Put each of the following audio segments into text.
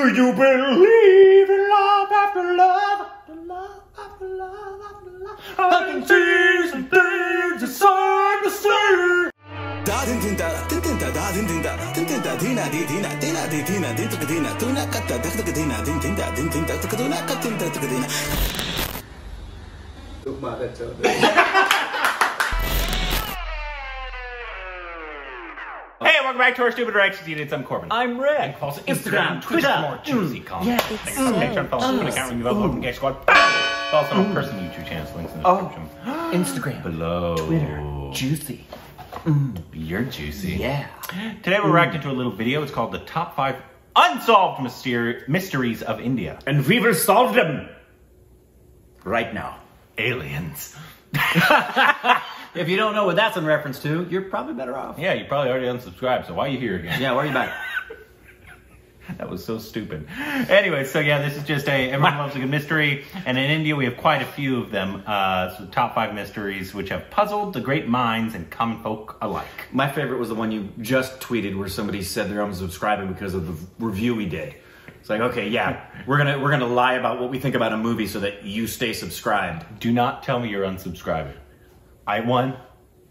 Do you believe in love after love after love after love after love? I can see some things inside the sea. Da din din da, din din da da din din da, din din da dina di dina, dina di dina, din din dina, tu na katta da da dina, din din da tu na katta da da dina. Tu mara chal. Welcome back to our stupid reactions units. I'm Corbin. I'm Rick. And follow us on Instagram, Twitter, more choosy comments. Thanks for Patreon, follow us on account, ring the bell, open Gay Squad. Follow us on our personal YouTube channels, links in the description. Instagram, below. Twitter, juicy. You're juicy. Yeah. Today we're reacting to a little video. It's called The Top 5 Unsolved Mysteries of India. And we will solve them. Right now. Aliens. If you don't know what that's in reference to, you're probably better off. Yeah, you probably already unsubscribed, so why are you here again? Yeah, why are you back? That was so stupid. Anyway, so yeah, this is just a, everyone loves a good mystery, and in India we have quite a few of them. So the top 5 mysteries which have puzzled the great minds and common folk alike. My favorite was the one you just tweeted where somebody said they're unsubscribing because of the review we did. It's like, okay, yeah, we're gonna lie about what we think about a movie so that you stay subscribed. Do not tell me you're unsubscribing. I, one,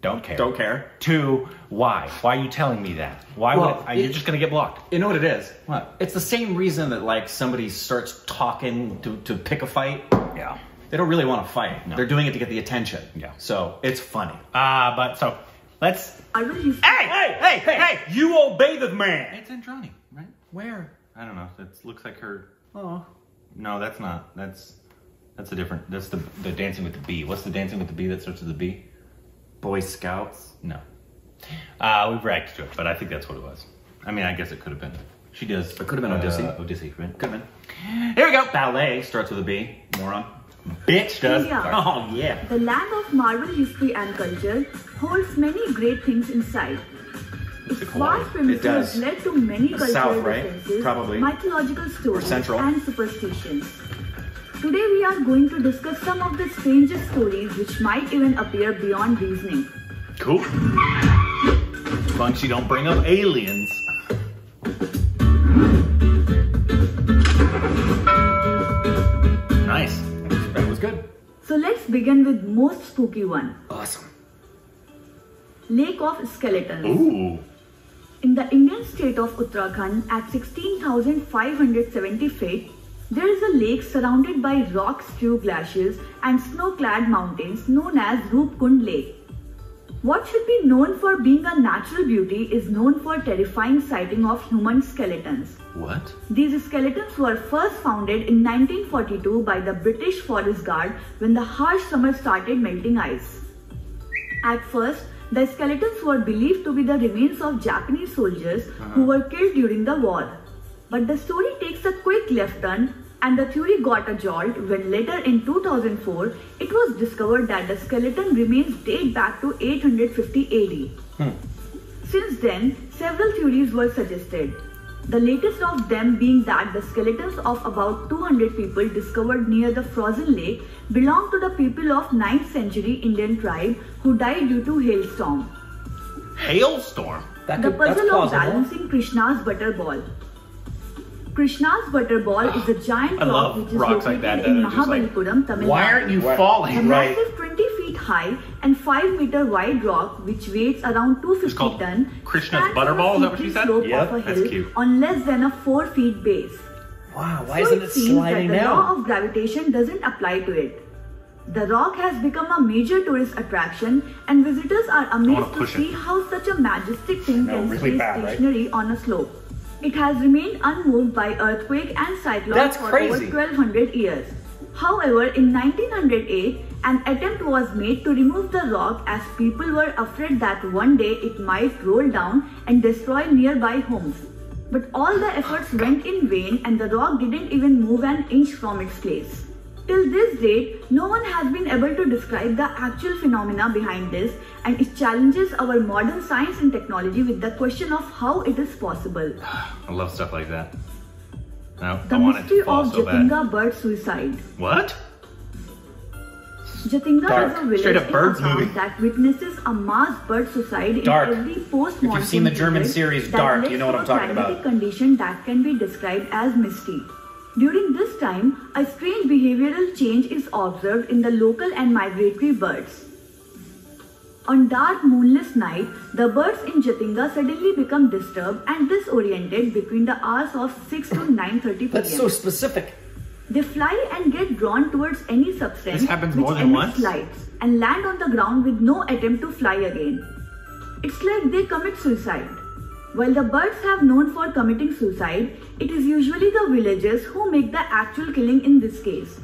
don't care. Don't care. Two, why? Why are you telling me that? Why you're just gonna get blocked. You know what it is? What? It's the same reason that like somebody starts talking to pick a fight. Yeah. They don't really want to fight. No. They're doing it to get the attention. Yeah. So it's funny. But so let's. I really. Hey! You obey the man. It's Andrani, right? Where? I don't know. That looks like her. Oh. No, that's not. That's a different. That's the Dancing with the Bee. What's the Dancing with the Bee that starts with the B? Boy Scouts? No. We've reacted to it, but I think that's what it was. I mean, I guess it could have been. She does. It could have been Odissi. Odissi, right? Could have been. Here we go. Ballet starts with a B. Moron. Bitch does. Yeah. Oh, yeah. The land of marvel history and culture holds many great things inside. Its vast premises has led to many cultural references, probably, mythological stories, and superstitions. Today we are going to discuss some of the strangest stories which might even appear beyond reasoning. Cool. As long as you don't bring up aliens. Nice. That was good. So let's begin with most spooky one. Awesome. Lake of Skeletons. Ooh. In the Indian state of Uttarakhand at 16,570 feet, there is a lake surrounded by rocks, few glaciers and snow-clad mountains known as Roop Kund Lake. What should be known for being a natural beauty is known for terrifying sighting of human skeletons. What? These skeletons were first founded in 1942 by the British Forest Guard when the harsh summer started melting ice. At first, the skeletons were believed to be the remains of Japanese soldiers who were killed during the war. But the story takes a quick left turn and the theory got a jolt when later in 2004, it was discovered that the skeleton remains date back to 850 AD. Since then, several theories were suggested. The latest of them being that the skeletons of about 200 people discovered near the frozen lake belonged to the people of 9th century Indian tribe who died due to hailstorm. Hailstorm? The puzzle of balancing Krishna's Butter Ball. Krishna's Butter Ball is a giant rock which is located in Mahabalipuram, Tamil Nadu. Why aren't you falling? A massive 20 feet high and 5 meter wide rock which weighs around 250 ton. Krishna's Butter Ball, is that what you said? Yeah, that's cute. On less than a 4 feet base. Wow, why isn't it sliding now? So it seems that the law of gravitation doesn't apply to it. The rock has become a major tourist attraction and visitors are amazed to see how such a majestic thing can stay stationary on a slope. It has remained unmoved by earthquake and cyclones for over 1200 years. However, in 1908, an attempt was made to remove the rock as people were afraid that one day it might roll down and destroy nearby homes. But all the efforts went in vain and the rock didn't even move an inch from its place. Till this date, no one has been able to describe the actual phenomena behind this, and it challenges our modern science and technology with the question of how it is possible. I love stuff like that. The mystery of Jatinga bird suicide. What? Jatinga is a village in Assam that witnesses a mass bird suicide in every post-monsoon. If you've seen the German series Dark, you know what I'm talking about. A condition that can be described as misty. During this time, a strange behavioral change is observed in the local and migratory birds. On dark moonless night, the birds in Jatinga suddenly become disturbed and disoriented between the hours of 6 to 9:30 p.m. That's so specific. They fly and get drawn towards any substance which emits lights and land on the ground with no attempt to fly again. It's like they commit suicide. While the birds have known for committing suicide, it is usually the villagers who make the actual killing in this case.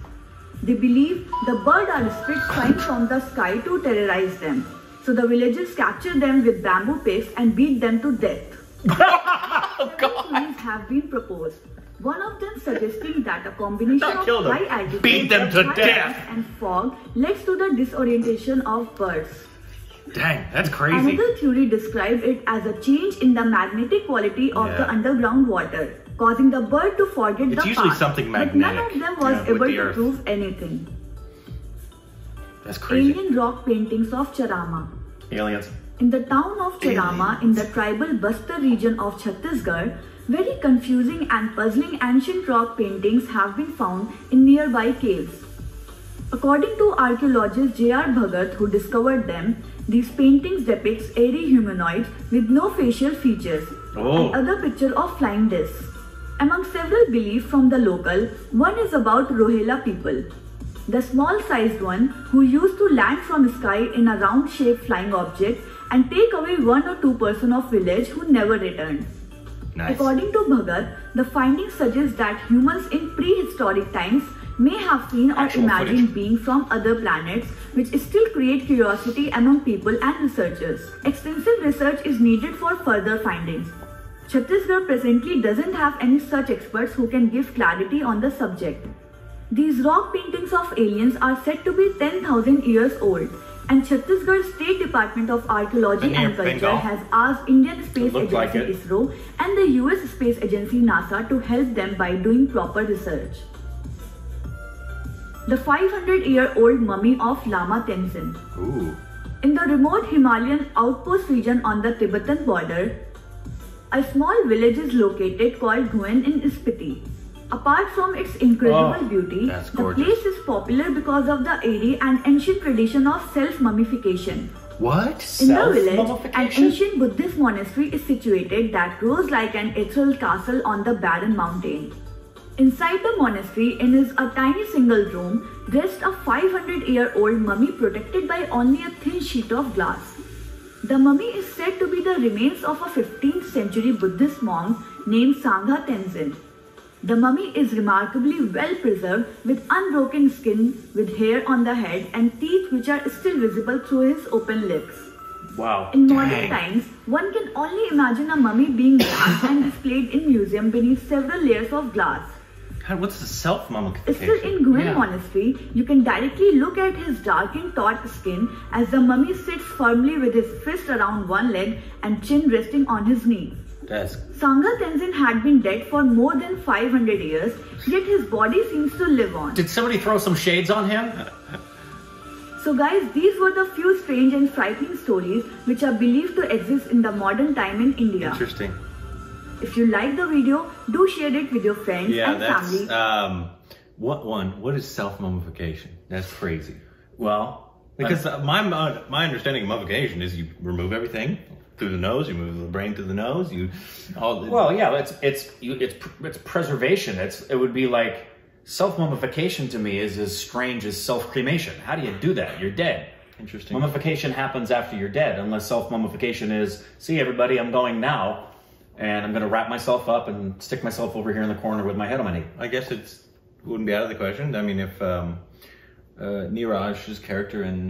They believe the bird are spirits flying from the sky to terrorize them. So the villagers capture them with bamboo picks and beat them to death. Several theories have been proposed. One of them suggesting that a combination of high altitude, beat them to death, and fog leads to the disorientation of birds. Dang, that's crazy. Another theory described it as a change in the magnetic quality of the underground water, causing the bird to forget the path. It's usually something magnetic. But none of them was able to prove anything. That's crazy. Alien rock paintings of Charama. Aliens. In the town of Charama, in the tribal Bastar region of Chhattisgarh, very confusing and puzzling ancient rock paintings have been found in nearby caves. According to archaeologist J R Bhagat, who discovered them, these paintings depicts airy humanoids with no facial features. And other picture of flying discs. Among several beliefs from the local, one is about Rohela people. The small-sized one who used to land from sky in a round-shaped flying object and take away 1 or 2 persons of village who never returned. Nice. According to Bhagat, the findings suggest that humans in prehistoric times may have seen or imagined beings from other planets, which still create curiosity among people and researchers. Extensive research is needed for further findings. Chhattisgarh presently doesn't have any such experts who can give clarity on the subject. These rock paintings of aliens are said to be 10,000 years old, and Chhattisgarh State Department of Archaeology and Culture has asked Indian Space Agency ISRO and the US Space Agency NASA to help them by doing proper research. The 500-year-old mummy of Lama Tenzin. In the remote Himalayan outpost region on the Tibetan border, a small village is located called Guen in Spiti. Apart from its incredible beauty, the place is popular because of the airy and ancient tradition of self-mummification. In the village, an ancient Buddhist monastery is situated that grows like an ethereal castle on the barren mountain. Inside the monastery, in a tiny single room, rests a 500-year-old mummy protected by only a thin sheet of glass. The mummy is said to be the remains of a 15th century Buddhist monk named Sangha Tenzin. The mummy is remarkably well preserved with unbroken skin, with hair on the head and teeth which are still visible through his open lips. In modern times, one can only imagine a mummy being wrapped and displayed in museum beneath several layers of glass. What's the self-mummification? Still in Gwin Monastery, you can directly look at his darkened, taut skin as the mummy sits firmly with his fist around one leg and chin resting on his knee. Sangha Tenzin had been dead for more than 500 years, yet his body seems to live on. Did somebody throw some shades on him? So guys, these were the few strange and frightening stories which are believed to exist in the modern time in India. Interesting. If you like the video, do share it with your friends and family. What is self-mummification? That's crazy. Well, because my understanding of mummification is you remove everything through the nose, you move the brain through the nose, you it's preservation. It would be like self-mummification to me is as strange as self-cremation. How do you do that? You're dead. Interesting. Mummification happens after you're dead, unless self-mummification is, see everybody, I'm going now, and I'm going to wrap myself up and stick myself over here in the corner with my head on my knee. I guess it wouldn't be out of the question. I mean, if Niraj's character in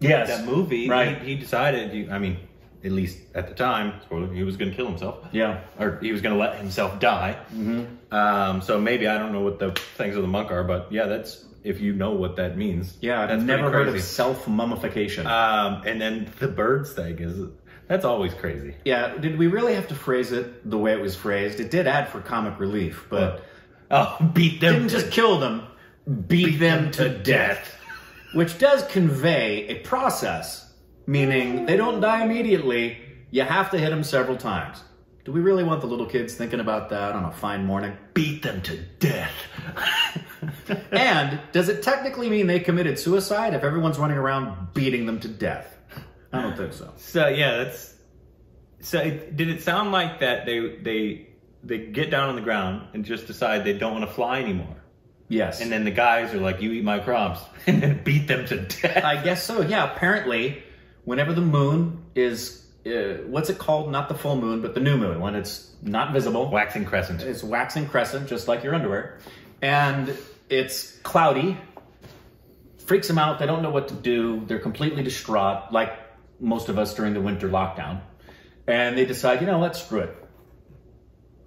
that movie, he decided, I mean, at least at the time, he was going to kill himself. Or he was going to let himself die. So maybe, I don't know what the things of the monk are, but yeah, that's, if you know what that means. I've never heard of self-mummification. And then the birds thing is... That's always crazy. Did we really have to phrase it the way it was phrased? It did add for comic relief, but... Beat them. Didn't just kill them. Beat them to death. which does convey a process, meaning they don't die immediately. You have to hit them several times. Do we really want the little kids thinking about that on a fine morning? Beat them to death. And does it technically mean they committed suicide if everyone's running around beating them to death? I don't think so. So yeah, that's... So did it sound like that they get down on the ground and just decide they don't want to fly anymore? Yes. And then the guys are like, you eat my crops, and then beat them to death. I guess so, yeah. Apparently, whenever the moon is... what's it called? Not the full moon, but the new moon, when it's not visible. Waxing crescent. It's waxing crescent, just like your underwear. And it's cloudy. Freaks them out. They don't know what to do. They're completely distraught, like most of us during the winter lockdown. And they decide, you know what? Screw it.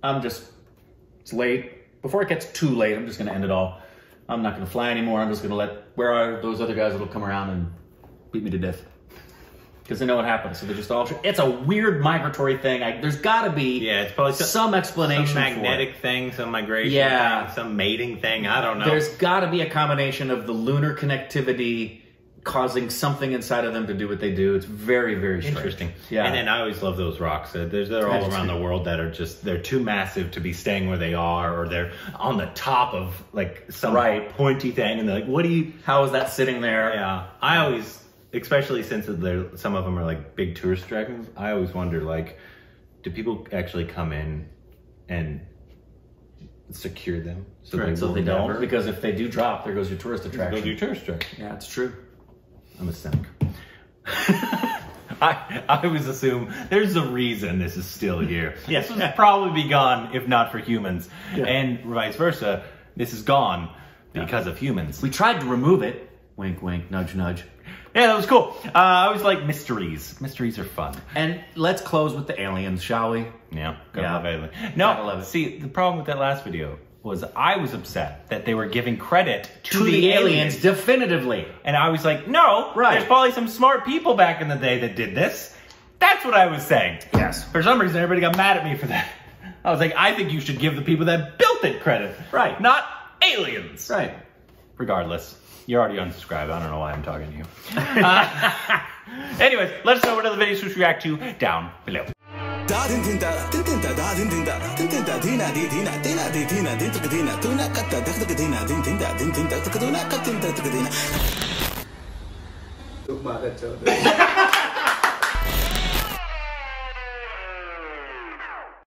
It's late. Before it gets too late, I'm just going to end it all. I'm not going to fly anymore. I'm just going to where are those other guys that'll come around and beat me to death? Because they know what happens, so they just all... It's a weird migratory thing. There's got to be it's probably some explanation for it. Some magnetic thing, some migration thing, some mating thing. I don't know. There's got to be a combination of the lunar connectivity causing something inside of them to do what they do. It's very, very strange. Interesting. Yeah. And then I always love those rocks. They're all around the world that are just... They're too massive to be staying where they are, or they're on the top of, like, some pointy thing. And they're like, what do you... How is that sitting there? Yeah. I always... Especially since some of them are like big tourist attractions, I always wonder, like, do people actually come in and secure them? So they don't? Because if they do drop, there goes your tourist attraction. There goes your tourist attraction. Yeah, it's true. I'm a cynic. I always assume there's a reason this is still here. Yes, this would probably be gone if not for humans. Yeah. And vice versa, this is gone because of humans. We tried to remove it. Wink, wink, nudge, nudge. Yeah, that was cool. I always like mysteries. Mysteries are fun. And let's close with the aliens, shall we? Yeah, gotta love aliens. No, gotta love it. See, the problem with that last video was I was upset that they were giving credit to the aliens definitively. And I was like, no, there's probably some smart people back in the day that did this. That's what I was saying. Yes. For some reason, everybody got mad at me for that. I was like, I think you should give the people that built it credit. Right. Not aliens. Right. Regardless. You're already unsubscribed. I don't know why I'm talking to you. Anyways, let us know what other videos we should react to down below.